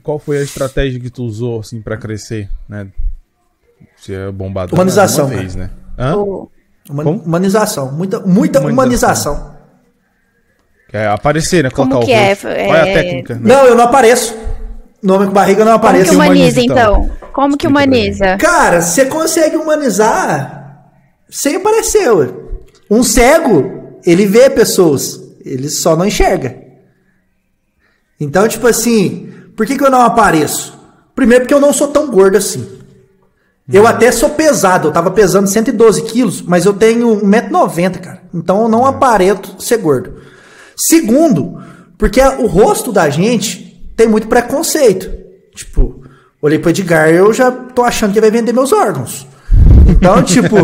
E qual foi a estratégia que tu usou, assim, pra crescer, né? Você é bombado. Humanização, vez, né? Hã? Humanização. Muita humanização. É aparecer, né? Colocar como que o rosto. Qual é a técnica? Né? Não, eu não apareço. No homem com barriga eu não apareço. Como que humaniza, então? Como que humaniza? Cara, você consegue humanizar sem aparecer. Ué. Um cego, ele vê pessoas. Ele só não enxerga. Então, tipo assim, por que eu não apareço? Primeiro porque eu não sou tão gordo assim. Eu até sou pesado. Eu tava pesando 112 quilos, mas eu tenho 1,90 m, cara. Então eu não aparento ser gordo. Segundo, porque o rosto da gente tem muito preconceito. Tipo, olhei pro Edgar e eu já tô achando que ele vai vender meus órgãos. Então, tipo...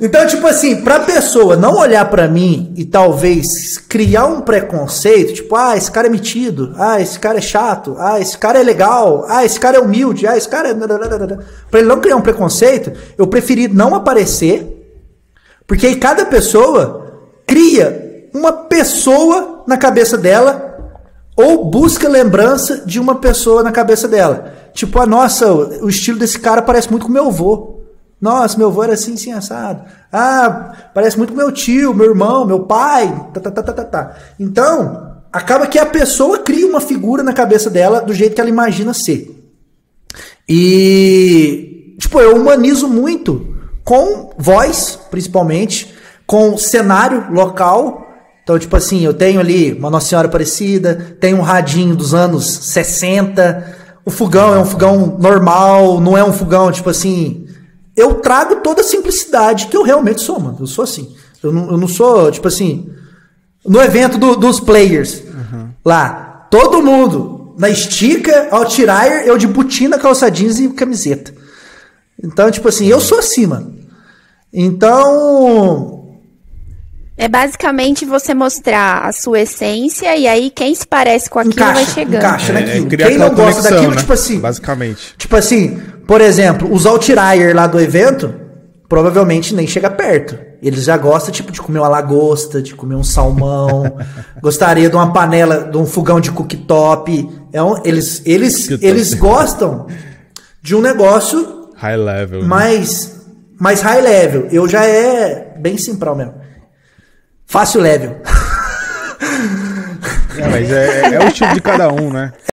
então, tipo assim, pra pessoa não olhar pra mim e talvez criar um preconceito, tipo, ah, esse cara é metido, ah, esse cara é chato, ah, esse cara é legal, ah, esse cara é humilde, ah, esse cara é... Pra ele não criar um preconceito, eu preferi não aparecer, porque aí cada pessoa... cria uma pessoa na cabeça dela ou busca lembrança de uma pessoa na cabeça dela. Tipo, ah, nossa, o estilo desse cara parece muito com meu avô. Nossa, meu avô era assim, assim, assado. Ah, parece muito com meu tio, meu irmão, meu pai. Então, acaba que a pessoa cria uma figura na cabeça dela do jeito que ela imagina ser. E, tipo, eu humanizo muito com voz, principalmente, com cenário local. Então, tipo assim, eu tenho ali uma Nossa Senhora Aparecida, tenho um radinho dos anos 60, o fogão é um fogão normal, não é um fogão, tipo assim... Eu trago toda a simplicidade que eu realmente sou, mano. Eu sou assim. Eu não sou, tipo assim... No evento dos players, lá, todo mundo na estica, ao tirar, eu de botina, calça jeans e camiseta. Então, tipo assim, eu sou assim, mano. Então... é basicamente você mostrar a sua essência e aí quem se parece com aquilo encaixa, vai chegando. Encaixa naquilo. Quem não gosta daquilo, né? Tipo assim... basicamente. Tipo assim, por exemplo, os outlier lá do evento, provavelmente nem chega perto. Eles já gostam, tipo, de comer uma lagosta, de comer um salmão, gostaria de uma panela, de um fogão de cooktop. Eles gostam de um negócio... high level. Mais high level. Eu já é bem simplão mesmo. Fácil level. Mas é o estilo de cada um, né?